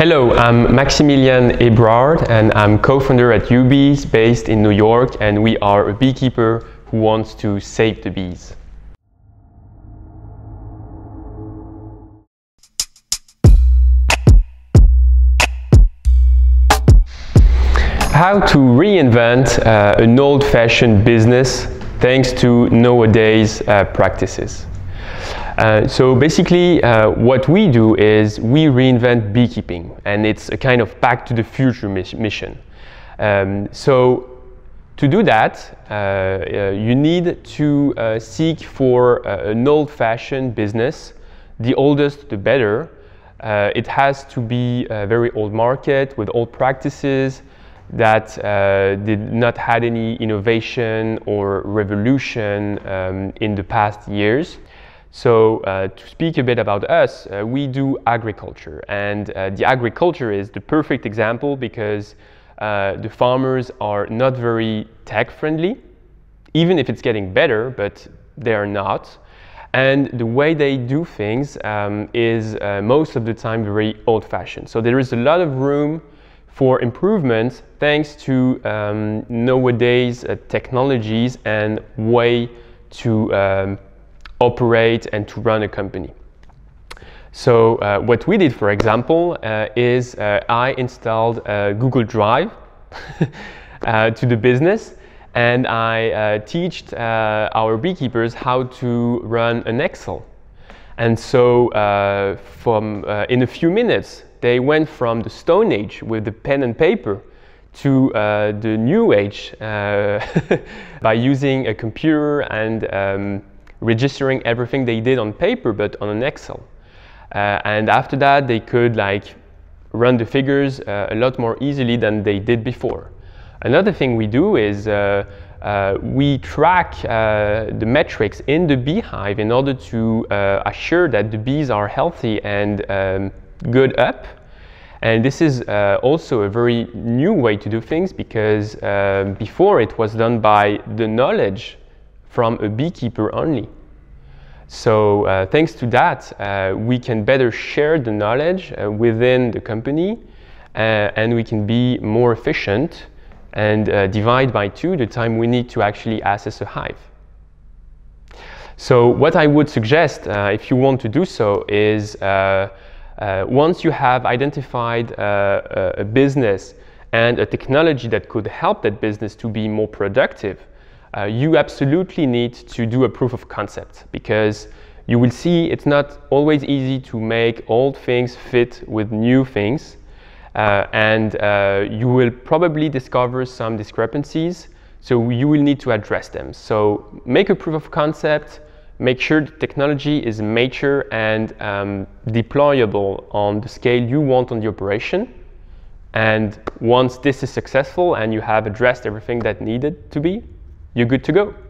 Hello, I'm Maximilian Ebrard and I'm co-founder at UBees based in New York, and we are a beekeeper who wants to save the bees. How to reinvent an old-fashioned business thanks to nowadays practices. So basically what we do is we reinvent beekeeping, and it's a kind of back to the future mission. So to do that you need to seek for an old-fashioned business, the oldest the better. It has to be a very old market with old practices that did not had any innovation or revolution in the past years. So to speak a bit about us, we do agriculture, and the agriculture is the perfect example because the farmers are not very tech friendly, even if it's getting better, but they are not. And the way they do things is most of the time very old fashioned. So there is a lot of room for improvement thanks to nowadays technologies and way to operate and to run a company. So what we did, for example, is I installed Google Drive to the business, and I taught our beekeepers how to run an Excel. And so in a few minutes they went from the Stone Age with the pen and paper to the New Age by using a computer and registering everything they did on paper but on an Excel. And after that they could like run the figures a lot more easily than they did before. Another thing we do is we track the metrics in the beehive in order to assure that the bees are healthy and good up. And this is also a very new way to do things because before it was done by the knowledge from a beekeeper only. So thanks to that we can better share the knowledge within the company, and we can be more efficient and divide by 2 the time we need to actually assess a hive. So what I would suggest if you want to do so is once you have identified a business and a technology that could help that business to be more productive, you absolutely need to do a proof of concept, because you will see it's not always easy to make old things fit with new things, and you will probably discover some discrepancies, so you will need to address them. So make a proof of concept. Make sure the technology is mature and deployable on the scale you want on the operation. And once this is successful and you have addressed everything that needed to be, you're good to go.